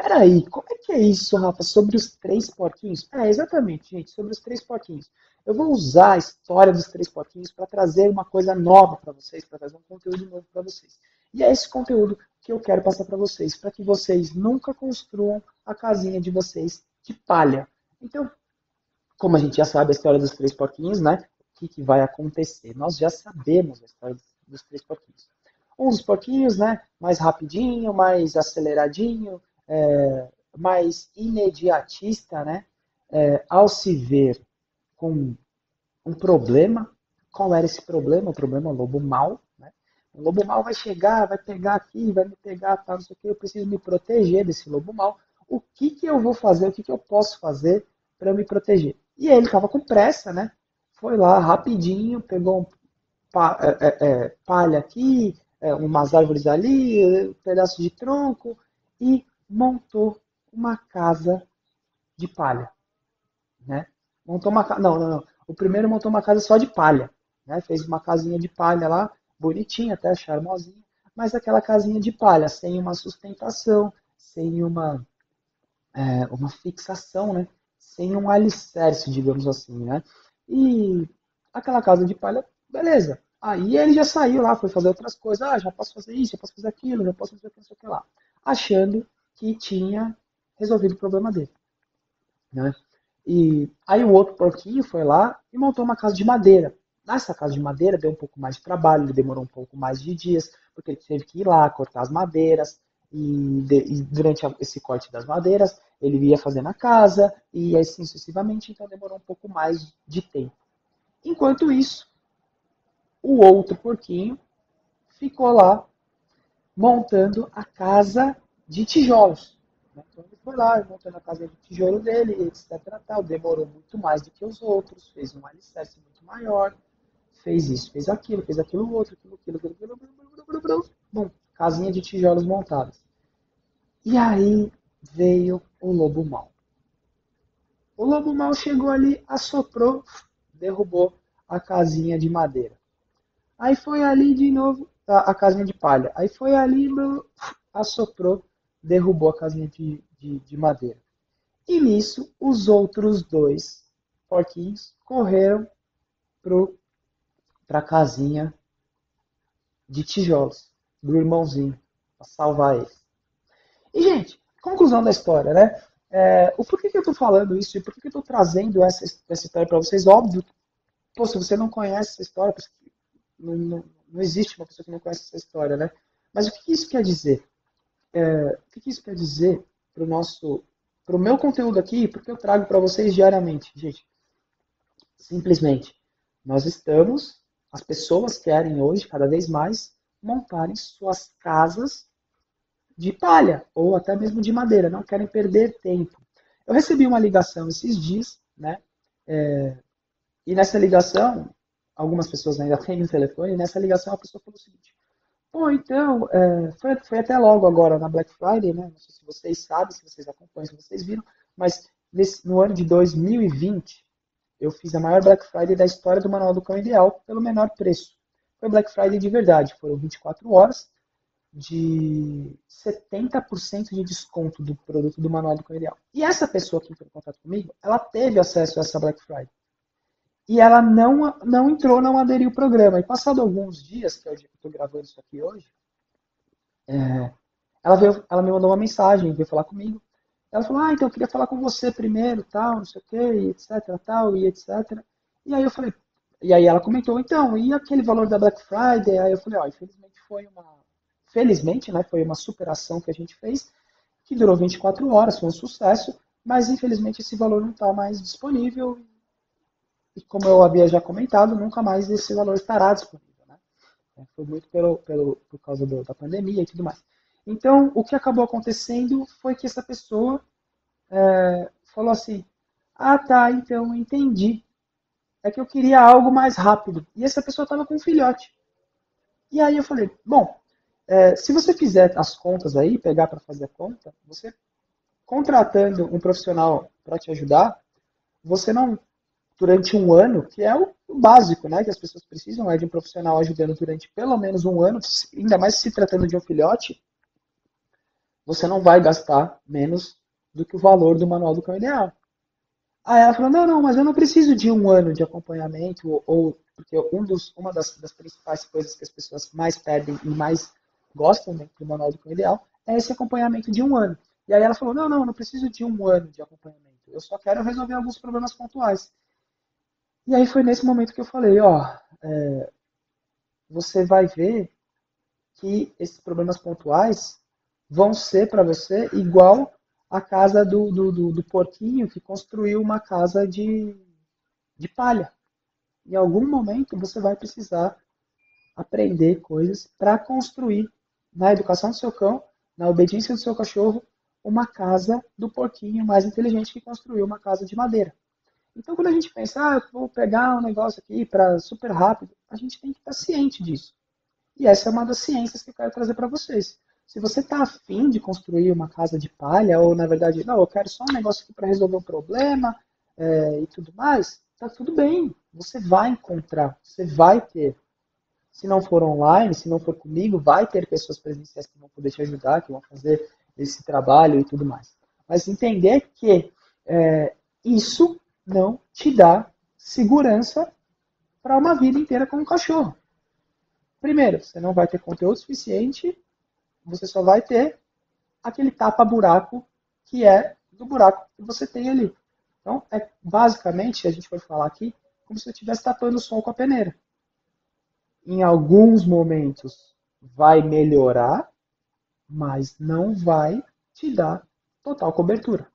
peraí, como é que é isso, Rafa? Sobre os três porquinhos? É, exatamente, gente, sobre os três porquinhos. Eu vou usar a história dos três porquinhos para trazer uma coisa nova para vocês, para trazer um conteúdo novo para vocês. E é esse conteúdo que eu quero passar para vocês, para que vocês nunca construam a casinha de vocês de palha. Então, como a gente já sabe a história dos três porquinhos, né? O que, que vai acontecer? Nós já sabemos a história dos três porquinhos. Um dos porquinhos, né? Mais rapidinho, mais aceleradinho, mais imediatista, né? Ao se ver com um problema, qual era esse problema? O problema é o lobo mau, né? O lobo mau vai chegar, vai pegar aqui, vai me pegar, tá, não sei o que, eu preciso me proteger desse lobo mau. O que, que eu vou fazer? O que, que eu posso fazer para eu me proteger? E ele estava com pressa, né? Foi lá rapidinho, pegou um palha aqui, umas árvores ali, um pedaço de tronco e montou uma casa de palha, né? Montou uma casa, não. O primeiro montou uma casa só de palha, né? Fez uma casinha de palha lá, bonitinha, até charmosinha, mas aquela casinha de palha sem uma sustentação, sem uma fixação, né? Sem um alicerce, digamos assim, né? E aquela casa de palha, beleza. Aí ele já saiu lá, foi fazer outras coisas. Ah, já posso fazer isso, já posso fazer aquilo, já posso fazer aquilo, não sei o que lá. Achando que tinha resolvido o problema dele, né? E aí o outro porquinho foi lá e montou uma casa de madeira. Nessa casa de madeira deu um pouco mais de trabalho, ele demorou um pouco mais de dias, porque ele teve que ir lá cortar as madeiras, e durante esse corte das madeiras ele ia fazendo a casa, e assim sucessivamente, então demorou um pouco mais de tempo. Enquanto isso, o outro porquinho ficou lá montando a casa de tijolos. Então ele foi lá, montando a casa de tijolo dele, etc. Tal. Demorou muito mais do que os outros, fez um alicerce muito maior, fez isso, fez aquilo outro, aquilo. Bom, casinha de tijolos montadas. E aí veio o lobo mau. O lobo mau chegou ali, assoprou, derrubou a casinha de madeira. Aí foi ali de novo, a casinha de palha. Aí foi ali, assoprou, derrubou a casinha de madeira. E nisso, os outros dois porquinhos correram para a casinha de tijolos do irmãozinho, para salvar ele. E, gente, conclusão da história, né? Por que, que eu estou falando isso e por que, que eu estou trazendo essa história para vocês? Óbvio, pô, se você não conhece essa história, não existe uma pessoa que não conhece essa história, né? Mas o que, que isso quer dizer? O que isso quer dizer para o meu conteúdo aqui, porque eu trago para vocês diariamente, gente? Simplesmente, nós estamos, as pessoas querem hoje, cada vez mais, montarem suas casas de palha, ou até mesmo de madeira, não querem perder tempo. Eu recebi uma ligação esses dias, né? E nessa ligação, algumas pessoas ainda têm no telefone, e nessa ligação a pessoa falou o seguinte: bom, então, foi até logo agora na Black Friday, né? Não sei se vocês sabem, se vocês acompanham, se vocês viram, mas no ano de 2020, eu fiz a maior Black Friday da história do Manual do Cão Ideal pelo menor preço. Foi Black Friday de verdade, foram 24 horas de 70% de desconto do produto do Manual do Cão Ideal. E essa pessoa que entrou em contato comigo, ela teve acesso a essa Black Friday. E ela não entrou, não aderiu ao programa. E passado alguns dias, que é o dia que eu estou gravando isso aqui hoje, ela me mandou uma mensagem, veio falar comigo. Ela falou: ah, então eu queria falar com você primeiro, tal, não sei o quê, e etc, tal, e etc. E aí eu falei, e aí ela comentou, então, e aquele valor da Black Friday? Aí eu falei, ó, infelizmente foi uma superação que a gente fez, que durou 24 horas, foi um sucesso, mas infelizmente esse valor não está mais disponível. E como eu havia já comentado, nunca mais esse valor estará disponível, né? Foi muito por causa da pandemia e tudo mais. Então, o que acabou acontecendo foi que essa pessoa falou assim: ah, tá, então entendi. É que eu queria algo mais rápido. E essa pessoa estava com um filhote. E aí eu falei, bom, se você fizer as contas aí, pegar para fazer a conta, você contratando um profissional para te ajudar, você não... durante um ano, que é o básico, né, que as pessoas precisam, de um profissional ajudando durante pelo menos um ano, ainda mais se tratando de um filhote, você não vai gastar menos do que o valor do manual do cão ideal. Aí ela falou, não, mas eu não preciso de um ano de acompanhamento, porque uma das principais coisas que as pessoas mais pedem e mais gostam do manual do cão ideal é esse acompanhamento de um ano. E aí ela falou, não preciso de um ano de acompanhamento, eu só quero resolver alguns problemas pontuais. E aí foi nesse momento que eu falei, você vai ver que esses problemas pontuais vão ser para você igual a casa do porquinho que construiu uma casa de palha. Em algum momento você vai precisar aprender coisas para construir na educação do seu cão, na obediência do seu cachorro, uma casa do porquinho mais inteligente que construiu uma casa de madeira. Então quando a gente pensa, eu vou pegar um negócio aqui para super rápido, a gente tem que estar ciente disso. E essa é uma das ciências que eu quero trazer para vocês. Se você está afim de construir uma casa de palha, ou na verdade, não, eu quero só um negócio aqui para resolver um problema e tudo mais, tá tudo bem. Você vai encontrar, você vai ter. Se não for online, se não for comigo, vai ter pessoas presenciais que vão poder te ajudar, que vão fazer esse trabalho e tudo mais. Mas entender que isso não te dá segurança para uma vida inteira com um cachorro. Primeiro, você não vai ter conteúdo suficiente, você só vai ter aquele tapa-buraco que é do buraco que você tem ali. Então, basicamente, a gente vai falar aqui, como se você estivesse tapando o sol com a peneira. Em alguns momentos vai melhorar, mas não vai te dar total cobertura.